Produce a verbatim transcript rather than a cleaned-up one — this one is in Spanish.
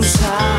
cruzar.